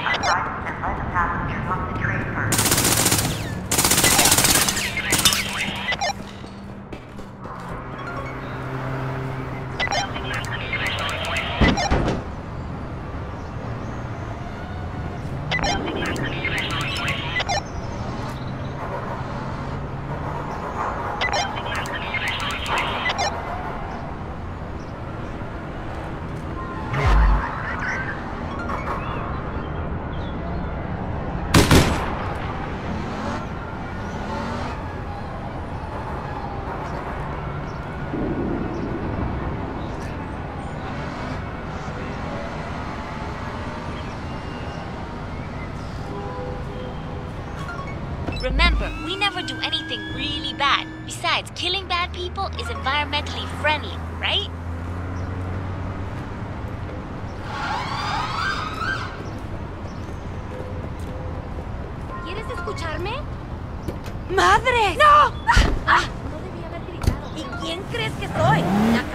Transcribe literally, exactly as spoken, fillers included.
check the drivers and let the passengers off the train first. Remember, we never do anything really bad. Besides, killing bad people is environmentally friendly, right? ¿Quieres escucharme? ¡Madre! ¡No! Ah, no debía haber gritado. ¿Y quién crees que soy?